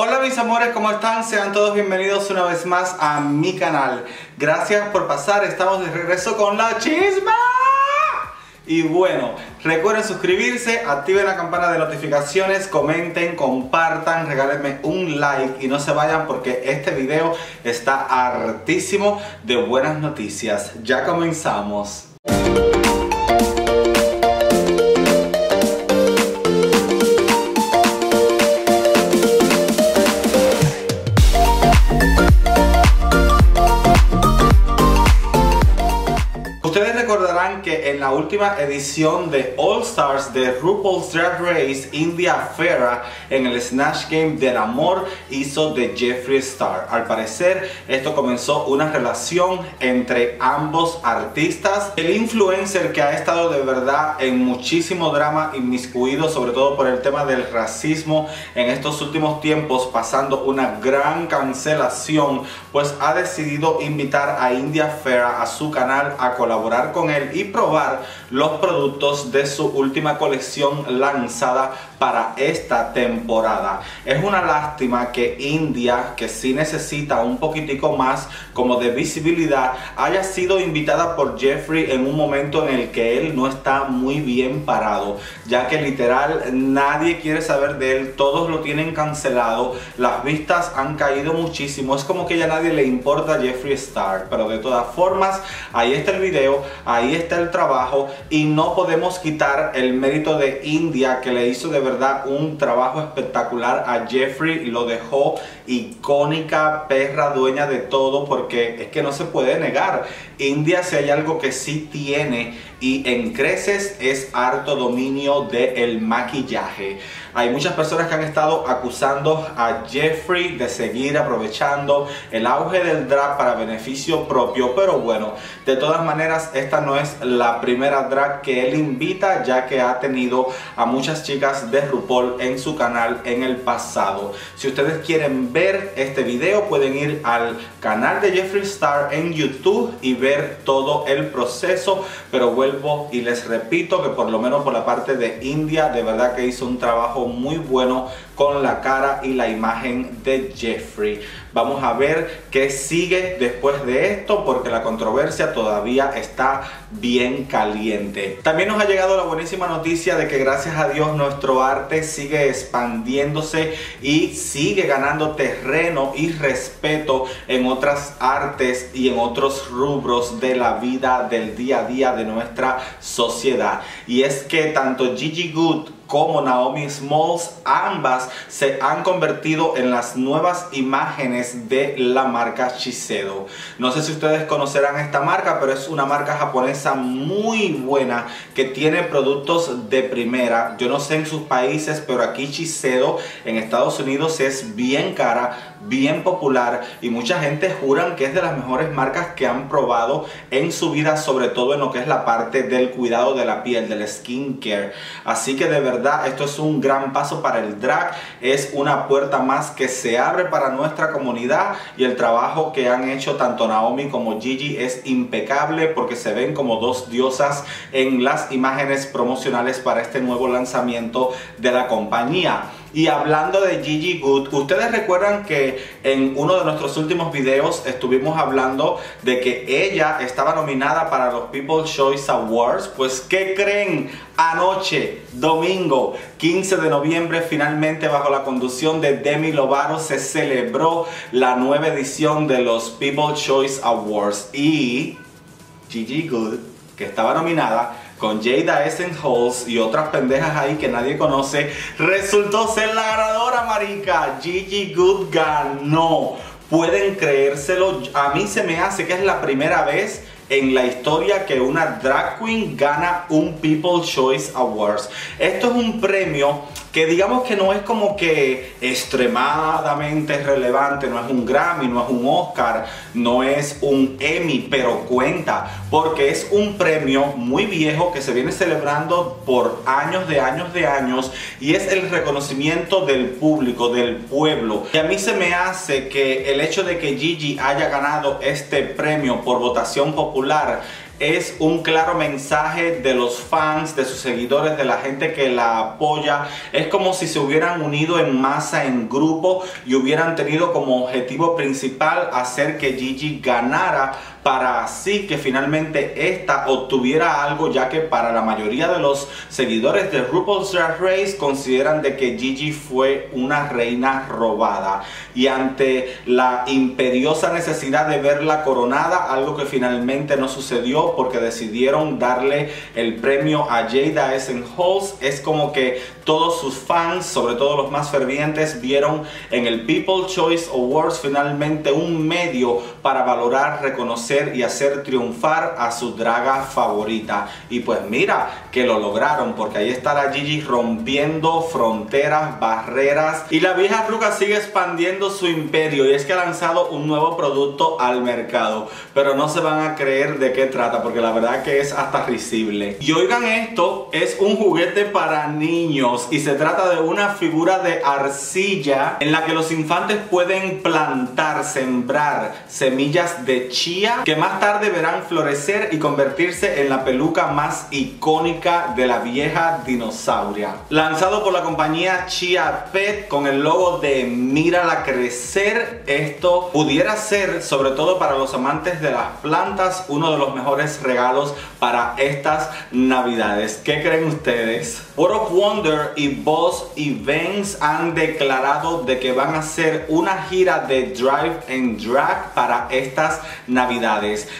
Hola mis amores, ¿cómo están? Sean todos bienvenidos una vez más a mi canal. Gracias por pasar, estamos de regreso con la chisma. Y bueno, recuerden suscribirse, activen la campana de notificaciones, comenten, compartan, regálenme un like y no se vayan porque este video está hartísimo de buenas noticias. Ya comenzamos. Que en la última edición de All Stars de RuPaul's Drag Race, India Ferrah en el Snatch Game del amor hizo de Jeffree Star. Al parecer esto comenzó una relación entre ambos artistas. El influencer que ha estado de verdad en muchísimo drama inmiscuido, sobre todo por el tema del racismo en estos últimos tiempos, pasando una gran cancelación, pues ha decidido invitar a India Ferrah a su canal a colaborar con él y probar los productos de su última colección lanzada para esta temporada. Es una lástima que India, que sí necesita un poquitico más como de visibilidad, haya sido invitada por Jeffree en un momento en el que él no está muy bien parado, ya que literal nadie quiere saber de él, todos lo tienen cancelado, las vistas han caído muchísimo, es como que ya nadie le importa a Jeffree Star. Pero de todas formas, ahí está el video, ahí está el trabajo y no podemos quitar el mérito de India, que le hizo de verdad un trabajo espectacular a Jeffree y lo dejó icónica, perra, dueña de todo, porque es que no se puede negar. India, si hay algo que sí tiene y en creces, es harto dominio del maquillaje. Hay muchas personas que han estado acusando a Jeffree de seguir aprovechando el auge del drag para beneficio propio, pero bueno, de todas maneras esta no es la primera drag que él invita, ya que ha tenido a muchas chicas de RuPaul en su canal en el pasado. Si ustedes quieren ver este video, pueden ir al canal de Jeffree Star en YouTube y ver todo el proceso, pero bueno, y les repito que por lo menos por la parte de India, de verdad que hizo un trabajo muy bueno con la cara y la imagen de Jeffree. Vamos a ver qué sigue después de esto, porque la controversia todavía está bien caliente. También nos ha llegado la buenísima noticia de que gracias a Dios nuestro arte sigue expandiéndose y sigue ganando terreno y respeto en otras artes y en otros rubros de la vida del día a día de nuestra sociedad. Y es que tanto Gigi Goode como Naomi Smalls, ambas se han convertido en las nuevas imágenes de la marca Shiseido. No sé si ustedes conocerán esta marca, pero es una marca japonesa muy buena que tiene productos de primera. Yo no sé en sus países, pero aquí Shiseido en Estados Unidos es bien cara, bien popular, y mucha gente juran que es de las mejores marcas que han probado en su vida, sobre todo en lo que es la parte del cuidado de la piel, del skincare. Así que de verdad esto es un gran paso para el drag, es una puerta más que se abre para nuestra comunidad, y el trabajo que han hecho tanto Naomi como Gigi es impecable, porque se ven como dos diosas en las imágenes promocionales para este nuevo lanzamiento de la compañía. Y hablando de Gigi Goode, ustedes recuerdan que en uno de nuestros últimos videos estuvimos hablando de que ella estaba nominada para los People's Choice Awards. Pues ¿qué creen? Anoche, domingo 15 de noviembre, finalmente bajo la conducción de Demi Lovato se celebró la nueva edición de los People's Choice Awards, y Gigi Goode, que estaba nominada con Jaida Essence Hall y otras pendejas ahí que nadie conoce, resultó ser la ganadora, marica. Gigi Goode ganó. ¿Pueden creérselo? A mí se me hace que es la primera vez en la historia que una drag queen gana un People's Choice Awards. Esto es un premio que digamos que no es como que extremadamente relevante, no es un Grammy, no es un Oscar, no es un Emmy, pero cuenta, porque es un premio muy viejo que se viene celebrando por años, y es el reconocimiento del público, del pueblo. Y a mí se me hace que el hecho de que Gigi haya ganado este premio por votación popular es un claro mensaje de los fans, de sus seguidores, de la gente que la apoya. Es como si se hubieran unido en masa, en grupo, y hubieran tenido como objetivo principal hacer que Gigi ganara, para así que finalmente esta obtuviera algo, ya que para la mayoría de los seguidores de RuPaul's Drag Race consideran de que Gigi fue una reina robada, y ante la imperiosa necesidad de verla coronada, algo que finalmente no sucedió porque decidieron darle el premio a Jaida Essence Hall, es como que todos sus fans, sobre todo los más fervientes, vieron en el People's Choice Awards finalmente un medio para valorar, reconocer y hacer triunfar a su draga favorita. Y pues mira que lo lograron, porque ahí está la Gigi rompiendo fronteras, barreras, y la vieja ruca sigue expandiendo su imperio, y es que ha lanzado un nuevo producto al mercado, pero no se van a creer de qué trata, porque la verdad que es hasta risible. Y oigan esto, es un juguete para niños, y se trata de una figura de arcilla en la que los infantes pueden plantar, sembrar semillas de chía, que más tarde verán florecer y convertirse en la peluca más icónica de la vieja dinosauria. Lanzado por la compañía Chia Pet con el logo de Mírala Crecer, esto pudiera ser, sobre todo para los amantes de las plantas, uno de los mejores regalos para estas navidades. ¿Qué creen ustedes? World of Wonder y Boss Events han declarado de que van a hacer una gira de Drive and Drag para estas navidades.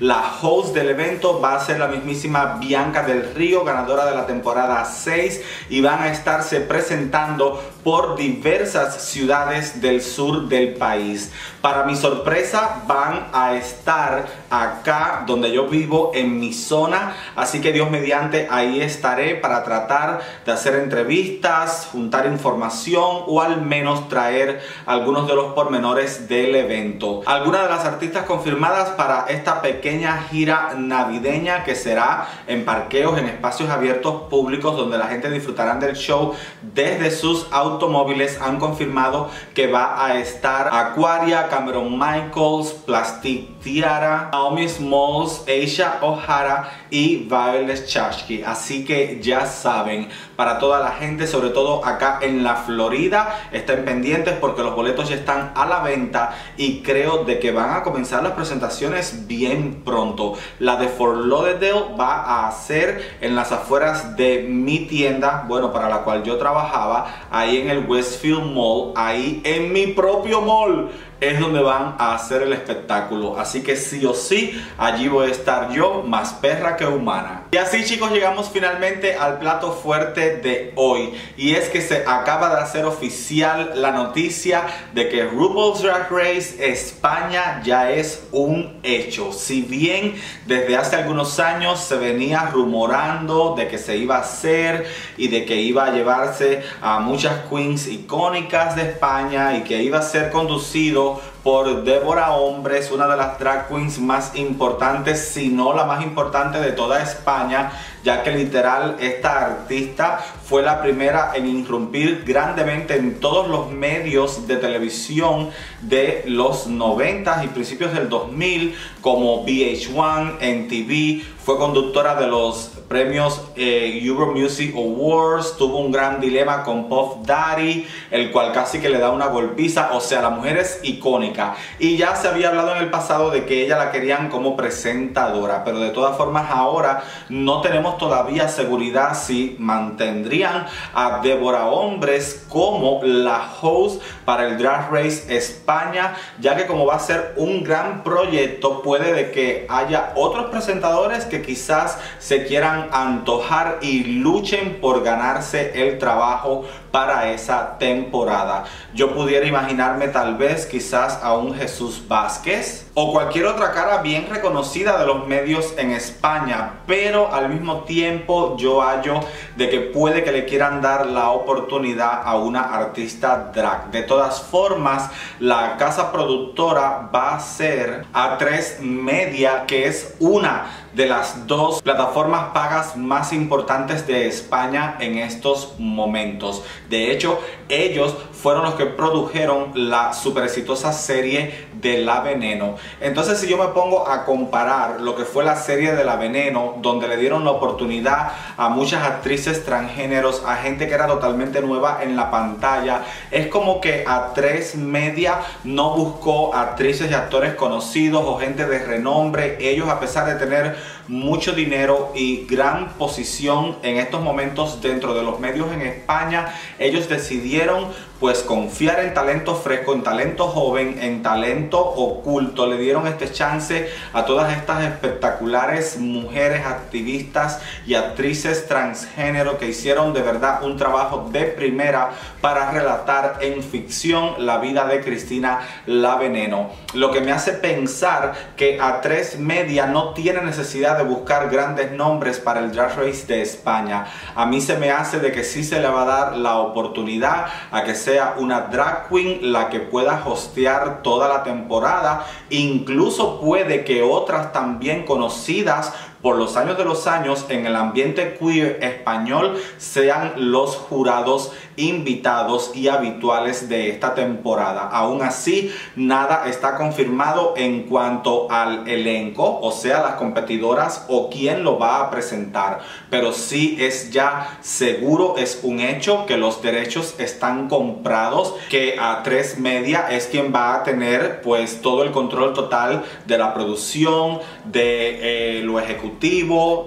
La host del evento va a ser la mismísima Bianca del Río, ganadora de la temporada 6, y van a estarse presentando por diversas ciudades del sur del país. Para mi sorpresa, van a estar acá donde yo vivo, en mi zona, así que Dios mediante ahí estaré para tratar de hacer entrevistas, juntar información, o al menos traer algunos de los pormenores del evento. Algunas de las artistas confirmadas para esta pequeña gira navideña, que será en parqueos, en espacios abiertos públicos, donde la gente disfrutará del show desde sus automóviles, han confirmado que va a estar Aquaria, Cameron Michaels, Plastic Tiara, Naomi Smalls, Asia O'Hara y Violet Chachki. Así que ya saben, para toda la gente, sobre todo acá en la Florida, estén pendientes porque los boletos ya están a la venta, y creo de que van a comenzar las presentaciones bien pronto. La de Fort Lauderdale va a ser en las afueras de mi tienda, bueno, para la cual yo trabajaba, ahí en el Westfield Mall, ahí en mi propio mall es donde van a hacer el espectáculo, así que sí o sí allí voy a estar yo, más perra que humana. Y así, chicos, llegamos finalmente al plato fuerte de hoy, y es que se acaba de hacer oficial la noticia de que RuPaul's Drag Race España ya es un hecho. Si bien desde hace algunos años se venía rumorando de que se iba a hacer y de que iba a llevarse a muchas queens icónicas de España, y que iba a ser conducido por Débora Hombre, es una de las drag queens más importantes, si no la más importante de toda España, ya que literal esta artista fue la primera en irrumpir grandemente en todos los medios de televisión de los 90 y principios del 2000, como VH1, MTV. Fue conductora de los premios Euro Music Awards, tuvo un gran dilema con Puff Daddy, el cual casi que le da una golpiza. O sea, la mujer es icónica, y ya se había hablado en el pasado de que ella la querían como presentadora, pero de todas formas ahora no tenemos todavía seguridad si mantendrían a Débora Hombres como la host para el Drag Race España, ya que como va a ser un gran proyecto, puede de que haya otros presentadores que quizás se quieran antojar y luchen por ganarse el trabajo para esa temporada. Yo pudiera imaginarme tal vez quizás a un Jesús Vázquez o cualquier otra cara bien reconocida de los medios en España, pero al mismo tiempo yo hallo de que puede que le quieran dar la oportunidad a una artista drag. De todas formas, la casa productora va a ser Atresmedia, que es una de las dos plataformas pagas más importantes de España en estos momentos. De hecho, ellos fueron los que produjeron la super exitosa serie de La Veneno. Entonces, si yo me pongo a comparar lo que fue la serie de La Veneno, donde le dieron la oportunidad a muchas actrices transgéneros, a gente que era totalmente nueva en la pantalla, es como que Atresmedia no buscó actrices y actores conocidos o gente de renombre. Ellos, a pesar de tener mucho dinero y gran posición en estos momentos dentro de los medios en España, ellos decidieron pues confiar en talento fresco, en talento joven, en talento oculto. Le dieron este chance a todas estas espectaculares mujeres activistas y actrices transgénero que hicieron de verdad un trabajo de primera para relatar en ficción la vida de Cristina la Veneno. Lo que me hace pensar que Atresmedia no tiene necesidad de buscar grandes nombres para el Drag Race de España. A mí se me hace de que sí se le va a dar la oportunidad a que sea una drag queen la que pueda hostear toda la temporada. Incluso puede que otras también conocidas por los años de los años en el ambiente queer español sean los jurados invitados y habituales de esta temporada. Aún así, nada está confirmado en cuanto al elenco, o sea, las competidoras o quién lo va a presentar, pero sí es ya seguro, es un hecho que los derechos están comprados, que Atresmedia es quien va a tener pues todo el control total de la producción, de lo ejecutivo,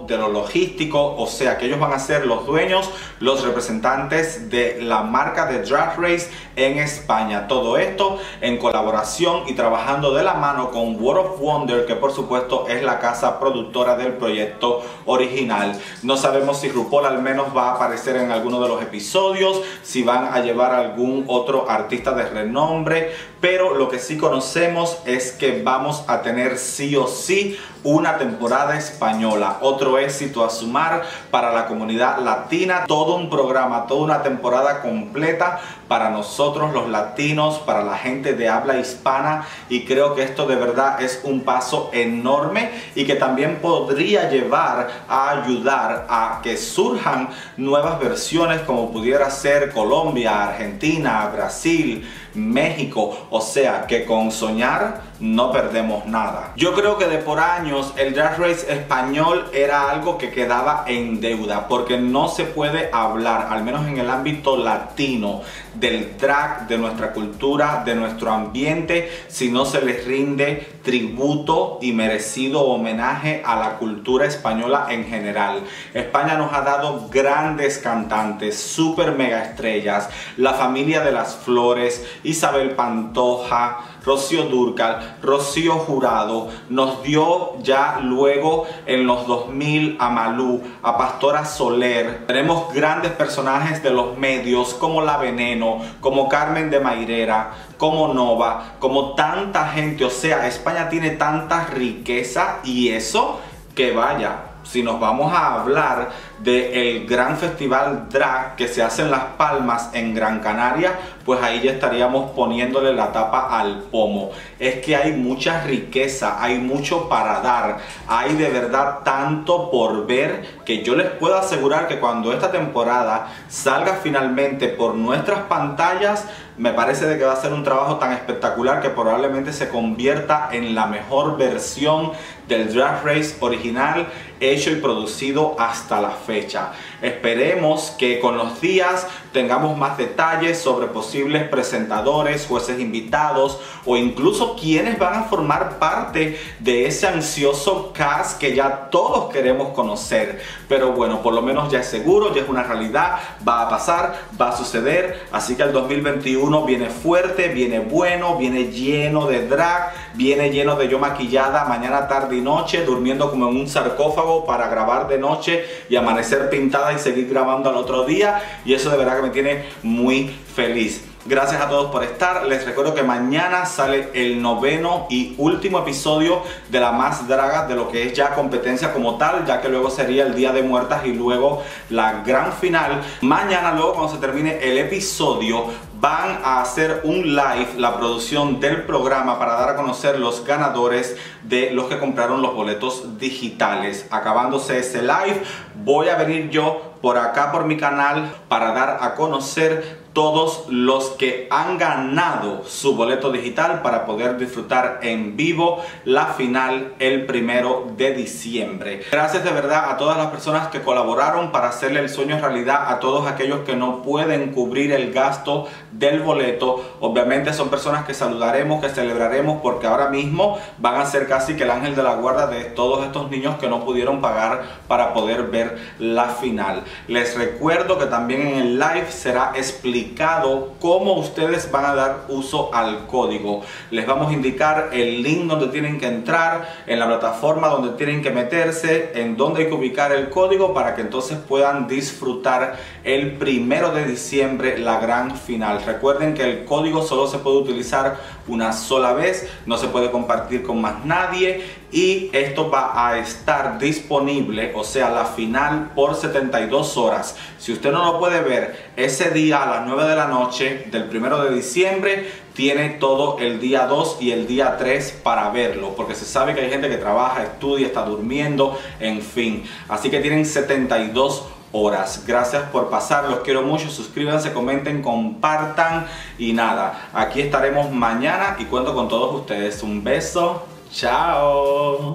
de lo logístico, o sea que ellos van a ser los dueños, los representantes de la marca de Drag Race en España. Todo esto en colaboración y trabajando de la mano con World of Wonder, que por supuesto es la casa productora del proyecto original. No sabemos si RuPaul al menos va a aparecer en alguno de los episodios, si van a llevar a algún otro artista de renombre, pero lo que sí conocemos es que vamos a tener sí o sí una temporada española, otro éxito a sumar para la comunidad latina, todo un programa, toda una temporada completa para nosotros los latinos, para la gente de habla hispana, y creo que esto de verdad es un paso enorme y que también podría llevar a ayudar a que surjan nuevas versiones como pudiera ser Colombia, Argentina, Brasil, México, o sea que con soñar no perdemos nada. Yo creo que de por años el Drag Race español era algo que quedaba en deuda, porque no se puede hablar, al menos en el ámbito latino, del drag, de nuestra cultura, de nuestro ambiente, si no se les rinde tributo y merecido homenaje a la cultura española en general. España nos ha dado grandes cantantes, super mega estrellas, la familia de las Flores, Isabel Pantoja, Rocío Durcal, Rocío Jurado, nos dio ya luego en los 2000 a Malú, a Pastora Soler. Tenemos grandes personajes de los medios como La Veneno, como Carmen de Mairena, como Nova, como tanta gente. O sea, España tiene tanta riqueza, y eso que vaya, si nos vamos a hablar del gran festival drag que se hace en Las Palmas, en Gran Canaria, pues ahí ya estaríamos poniéndole la tapa al pomo. Es que hay mucha riqueza, hay mucho para dar, hay de verdad tanto por ver, que yo les puedo asegurar que cuando esta temporada salga finalmente por nuestras pantallas, me parece de que va a ser un trabajo tan espectacular que probablemente se convierta en la mejor versión del Drag Race original hecho y producido hasta la fecha. Esperemos que con los días tengamos más detalles sobre posibles presentadores, jueces invitados o incluso quienes van a formar parte de ese ansioso cast que ya todos queremos conocer. Pero bueno, por lo menos ya es seguro, ya es una realidad, va a pasar, va a suceder. Así que el 2021 viene fuerte, viene bueno, viene lleno de drag, viene lleno de yo maquillada mañana, tarde y noche, durmiendo como en un sarcófago para grabar de noche y amanecer pintada y seguir grabando al otro día, y eso de verdad que me tiene muy feliz. Gracias a todos por estar. Les recuerdo que mañana sale el 9º y último episodio de La Más Draga, de lo que es ya competencia como tal, ya que luego sería el Día de Muertas y luego la gran final. Mañana, luego cuando se termine el episodio, van a hacer un live, la producción del programa, para dar a conocer los ganadores de los que compraron los boletos digitales. Acabándose ese live, voy a venir yo por acá por mi canal para dar a conocer todos los que han ganado su boleto digital para poder disfrutar en vivo la final el 1 de diciembre. Gracias de verdad a todas las personas que colaboraron para hacerle el sueño realidad a todos aquellos que no pueden cubrir el gasto del boleto. Obviamente son personas que saludaremos, que celebraremos, porque ahora mismo van a ser casi que el ángel de la guarda de todos estos niños que no pudieron pagar para poder ver la final. Les recuerdo que también en el live será explicado cómo ustedes van a dar uso al código. Les vamos a indicar el link donde tienen que entrar, en la plataforma donde tienen que meterse, en donde hay que ubicar el código, para que entonces puedan disfrutar el 1 de diciembre la gran final. Recuerden que el código solo se puede utilizar una sola vez, no se puede compartir con más nadie, y esto va a estar disponible, o sea la final, por 72 horas. Si usted no lo puede ver ese día a las 9 de la noche del 1 de diciembre, tiene todo el día 2 y el día 3 para verlo, porque se sabe que hay gente que trabaja, estudia, está durmiendo, en fin. Así que tienen 72 horas. Gracias por pasar, los quiero mucho, suscríbanse, comenten, compartan y nada, aquí estaremos mañana y cuento con todos ustedes. Un beso, chao.